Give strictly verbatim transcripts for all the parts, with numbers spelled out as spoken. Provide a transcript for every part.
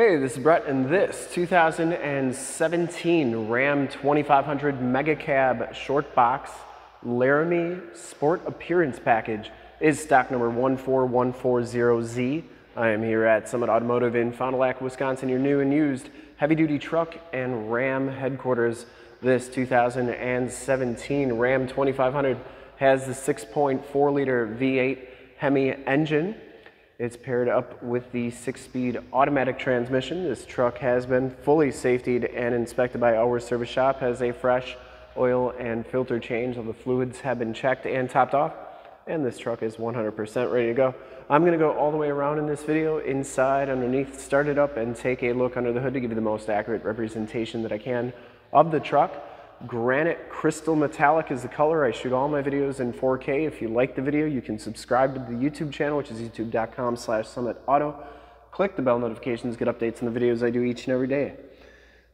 Hey, this is Brett, and this two thousand seventeen Ram twenty-five hundred Mega Cab Short Box Laramie Sport Appearance Package is stock number one four one four zero Z. I am here at Summit Automotive in Fond du Lac, Wisconsin, your new and used heavy-duty truck and Ram headquarters. This two thousand seventeen Ram twenty-five hundred has the six point four liter V eight Hemi engine. It's paired up with the six-speed automatic transmission. This truck has been fully safetied and inspected by our service shop, has a fresh oil and filter change. All the fluids have been checked and topped off, and this truck is one hundred percent ready to go. I'm gonna go all the way around in this video, inside, underneath, start it up, and take a look under the hood to give you the most accurate representation that I can of the truck. Granite crystal metallic is the color. I shoot all my videos in four K. If you like the video, you can subscribe to the YouTube channel, which is youtube dot com slash summit auto. Click the bell notifications, get updates on the videos I do each and every day.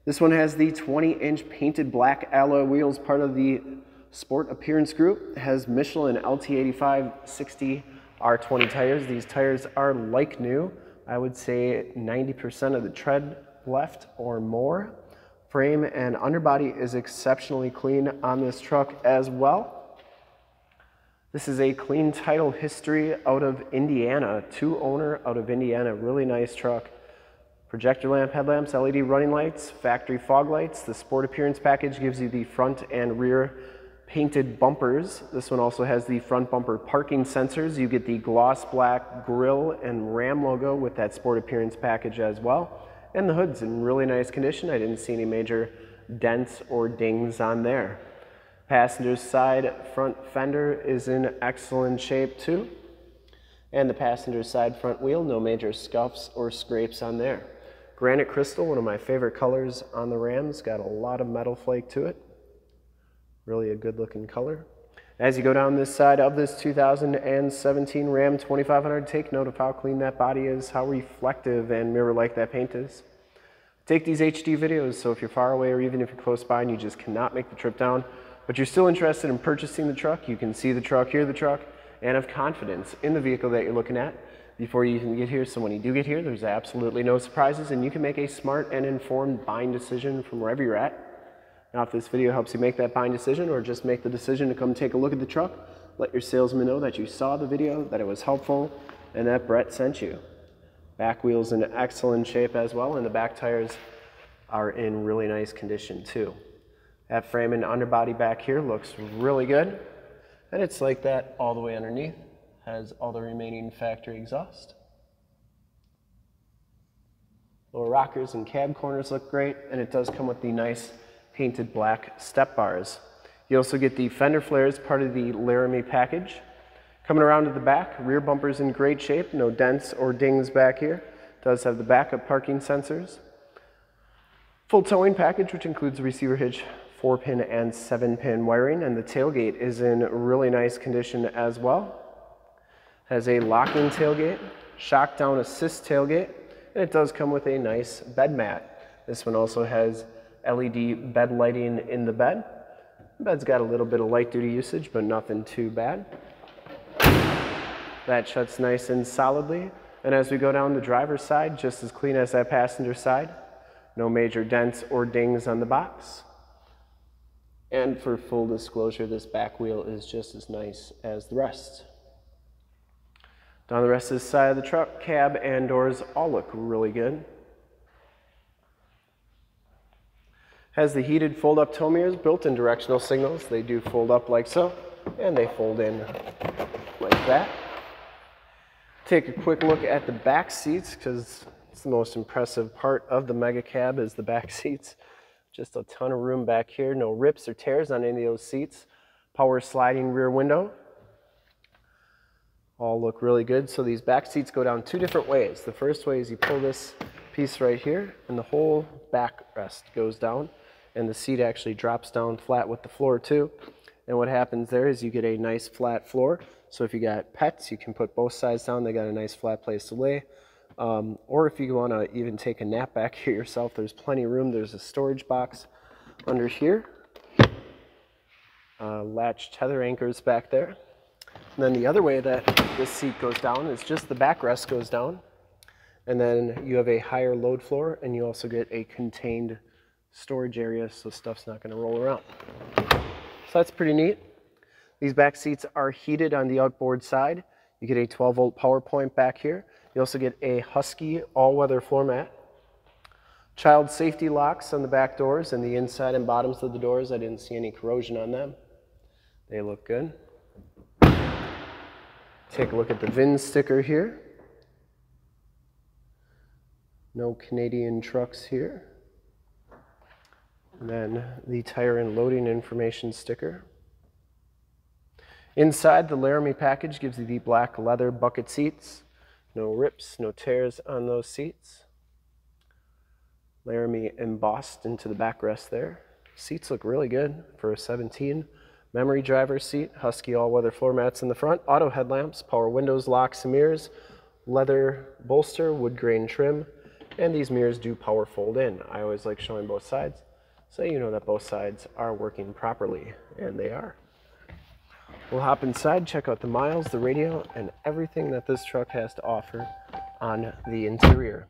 This one has the twenty inch painted black alloy wheels, part of the Sport Appearance Group. It has Michelin L T eighty-five sixty R twenty tires. These tires are like new. I would say ninety percent of the tread left or more. Frame and underbody is exceptionally clean on this truck as well. This is a clean title history out of Indiana, two owner out of Indiana, really nice truck. Projector lamp, headlamps, L E D running lights, factory fog lights. The Sport Appearance Package gives you the front and rear painted bumpers. This one also has the front bumper parking sensors. You get the gloss black grille and Ram logo with that Sport Appearance Package as well. And the hood's in really nice condition. I didn't see any major dents or dings on there. Passenger's side front fender is in excellent shape too. And the passenger's side front wheel, no major scuffs or scrapes on there. Granite crystal, one of my favorite colors on the Ram's, got a lot of metal flake to it. Really a good looking color. As you go down this side of this two thousand seventeen Ram twenty-five hundred, take note of how clean that body is, how reflective and mirror-like that paint is. Take these H D videos, so if you're far away or even if you're close by and you just cannot make the trip down, but you're still interested in purchasing the truck, you can see the truck, hear the truck, and have confidence in the vehicle that you're looking at before you even get here. So when you do get here, there's absolutely no surprises, and you can make a smart and informed buying decision from wherever you're at. Now, if this video helps you make that buying decision or just make the decision to come take a look at the truck, let your salesman know that you saw the video, that it was helpful, and that Brett sent you. Back wheel's in excellent shape as well, and the back tires are in really nice condition too. That frame and underbody back here looks really good, and it's like that all the way underneath. Has all the remaining factory exhaust. Lower rockers and cab corners look great, and it does come with the nice painted black step bars. You also get the fender flares, part of the Laramie package. Coming around to the back, rear bumper's in great shape, no dents or dings back here. Does have the backup parking sensors. Full towing package, which includes receiver hitch, four pin and seven pin wiring, and the tailgate is in really nice condition as well. Has a locking tailgate, shock down assist tailgate, and it does come with a nice bed mat. This one also has L E D bed lighting in the bed. The bed's got a little bit of light duty usage, but nothing too bad. That shuts nice and solidly. And as we go down the driver's side, just as clean as that passenger side. No major dents or dings on the box. And for full disclosure, this back wheel is just as nice as the rest. Down the rest of the side of the truck, cab and doors all look really good. Has the heated fold-up tow mirrors, built-in directional signals. They do fold up like so, and they fold in like that. Take a quick look at the back seats, because it's the most impressive part of the Mega Cab is the back seats. Just a ton of room back here, no rips or tears on any of those seats. Power sliding rear window. All look really good. So these back seats go down two different ways. The first way is you pull this piece right here, and the whole backrest goes down. And the seat actually drops down flat with the floor too. And what happens there is you get a nice flat floor. So if you got pets, you can put both sides down. They got a nice flat place to lay. Um, or if you want to even take a nap back here yourself, there's plenty of room. There's a storage box under here. Uh, latch tether anchors back there. And then the other way that this seat goes down is just the backrest goes down. And then you have a higher load floor, and you also get a contained storage area, so stuff's not going to roll around. So that's pretty neat. These back seats are heated on the outboard side. You get a twelve volt power point back here. You also get a Husky all-weather floor mat. Child safety locks on the back doors and the inside and bottoms of the doors. I didn't see any corrosion on them. They look good. Take a look at the V I N sticker here. No Canadian trucks here. And then the tire and loading information sticker. Inside, the Laramie package gives you the black leather bucket seats. No rips, no tears on those seats. Laramie embossed into the backrest there. Seats look really good for a seventeen. Memory driver's seat, Husky all-weather floor mats in the front, auto headlamps, power windows, locks and mirrors, leather bolster, wood grain trim, and these mirrors do power fold in. I always like showing both sides, so you know that both sides are working properly, and they are. We'll hop inside, check out the miles, the radio, and everything that this truck has to offer on the interior.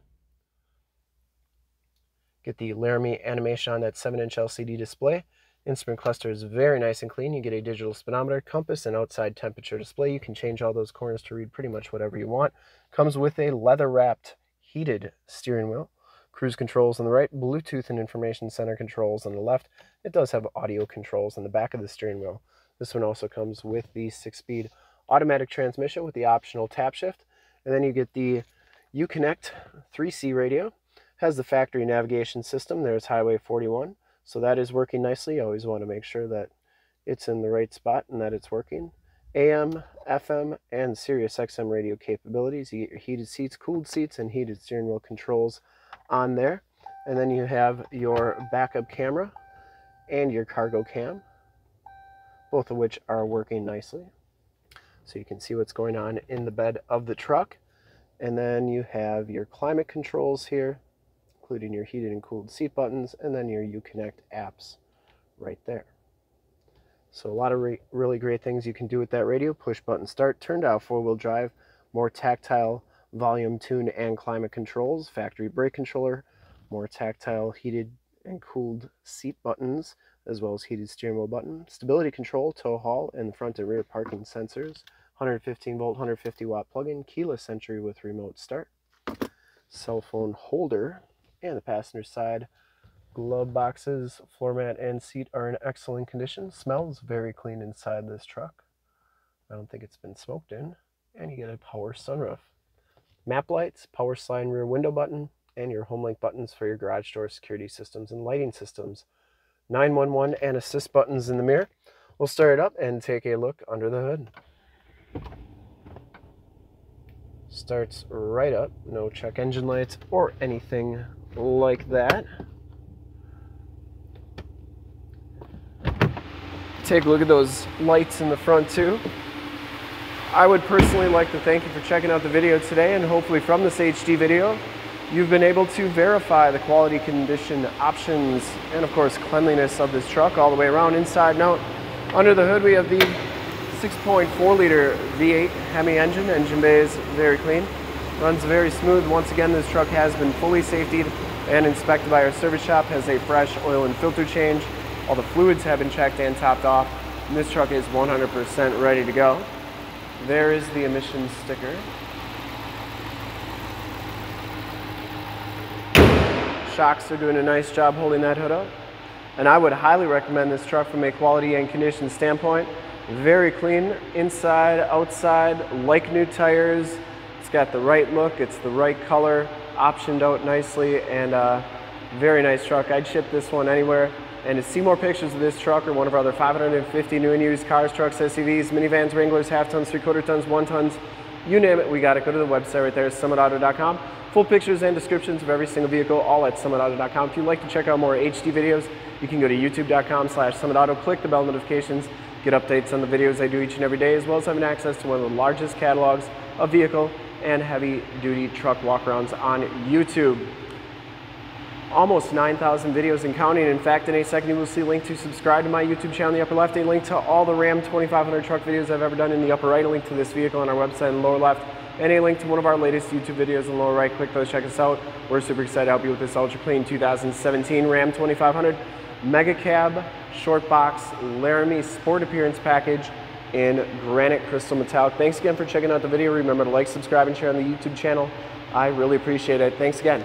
Get the Laramie animation on that seven inch L C D display. Instrument cluster is very nice and clean. You get a digital speedometer, compass, and outside temperature display. You can change all those corners to read pretty much whatever you want. Comes with a leather-wrapped heated steering wheel. Cruise controls on the right, Bluetooth and information center controls on the left. It does have audio controls on the back of the steering wheel. This one also comes with the six-speed automatic transmission with the optional tap shift. And then you get the Uconnect three C radio. Has the factory navigation system. There's Highway forty-one, so that is working nicely. You always want to make sure that it's in the right spot and that it's working. A M, F M, and Sirius X M radio capabilities. You get your heated seats, cooled seats, and heated steering wheel controls on there. And then you have your backup camera and your cargo cam, both of which are working nicely. So you can see what's going on in the bed of the truck. And then you have your climate controls here, including your heated and cooled seat buttons, and then your Uconnect apps right there. So a lot of re really great things you can do with that radio. Push button start, turned out four-wheel drive, more tactile volume, tune, and climate controls, factory brake controller, more tactile heated and cooled seat buttons, as well as heated steering wheel button, stability control, tow haul, and front and rear parking sensors, one hundred fifteen volt, one hundred fifty watt plug-in, keyless entry with remote start, cell phone holder, and the passenger side glove boxes, floor mat, and seat are in excellent condition. Smells very clean inside this truck. I don't think it's been smoked in. And you get a power sunroof. Map lights, power slide rear window button, and your HomeLink buttons for your garage door security systems and lighting systems. nine one one and assist buttons in the mirror. We'll start it up and take a look under the hood. Starts right up. No check engine lights or anything like that. Take a look at those lights in the front too. I would personally like to thank you for checking out the video today, and hopefully from this H D video you've been able to verify the quality, condition, options, and of course cleanliness of this truck all the way around, inside and out. Under the hood we have the six point four liter V eight Hemi engine. Engine bay is very clean. Runs very smooth. Once again, this truck has been fully safetied and inspected by our service shop, has a fresh oil and filter change. All the fluids have been checked and topped off, and this truck is one hundred percent ready to go. There is the emissions sticker. Shocks are doing a nice job holding that hood up. And I would highly recommend this truck from a quality and condition standpoint. Very clean, inside, outside, like new tires. It's got the right look, it's the right color, optioned out nicely, and uh, very nice truck. I'd ship this one anywhere. And to see more pictures of this truck or one of our other five hundred fifty new and used cars, trucks, S U Vs, minivans, Wranglers, half tons, three quarter tons, one tons, you name it, we got it. Go to the website right there, summit auto dot com. Full pictures and descriptions of every single vehicle, all at summit auto dot com. If you'd like to check out more H D videos, you can go to youtube dot com slash summit auto, click the bell notifications, get updates on the videos I do each and every day, as well as having access to one of the largest catalogs of vehicle and heavy duty truck walkarounds on YouTube. Almost nine thousand videos and counting. In fact, in a second you will see a link to subscribe to my YouTube channel in the upper left, a link to all the Ram twenty-five hundred truck videos I've ever done in the upper right, a link to this vehicle on our website in the lower left, and a link to one of our latest YouTube videos in the lower right. Click those, check us out. We're super excited to help you with this ultra clean two thousand seventeen Ram twenty-five hundred Mega Cab Short Box Laramie Sport Appearance Package in granite crystal metallic. Thanks again for checking out the video. Remember to like, subscribe, and share on the YouTube channel. I really appreciate it. Thanks again.